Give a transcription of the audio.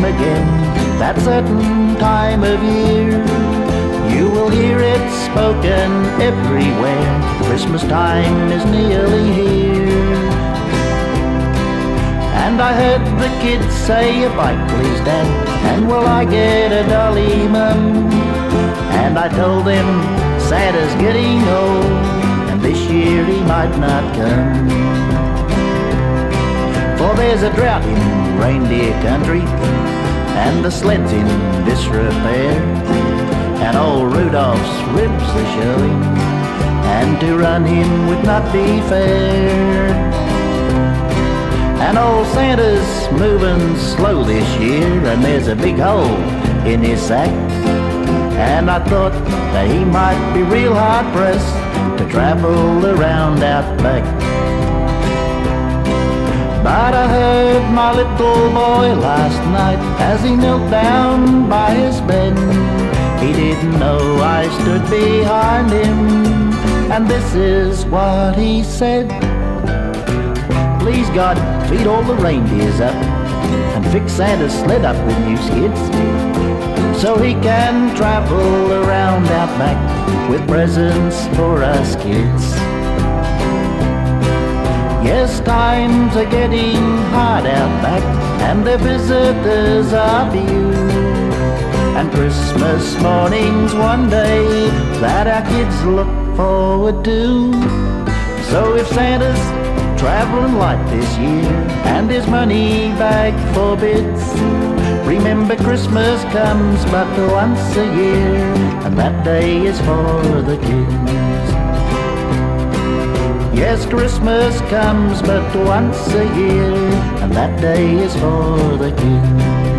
come again that certain time of year. You will hear it spoken everywhere, Christmas time is nearly here. And I heard the kids say, if I please Dad, and will I get a dolly Mum? And I told them, Santa's getting old, and this year he might not come. For there's a drought in reindeer country, and the sled's in disrepair. And old Rudolph's ribs are showing, and to run him would not be fair. And old Santa's moving slow this year, and there's a big hole in his sack. And I thought that he might be real hard pressed to travel around out back. But I heard my little boy last night as he knelt down by his bed. He didn't know I stood behind him, and this is what he said. Please God, feed all the reindeers up, and fix Santa's sled up with new skids, so he can travel around out back with presents for us kids. Yes, times are getting hard out back, and their visitors are few. And Christmas morning's one day that our kids look forward to. So if Santa's traveling light this year and his money bag forbids, remember Christmas comes but once a year, and that day is for the kids. Yes, Christmas comes but once a year, and that day is for the kids.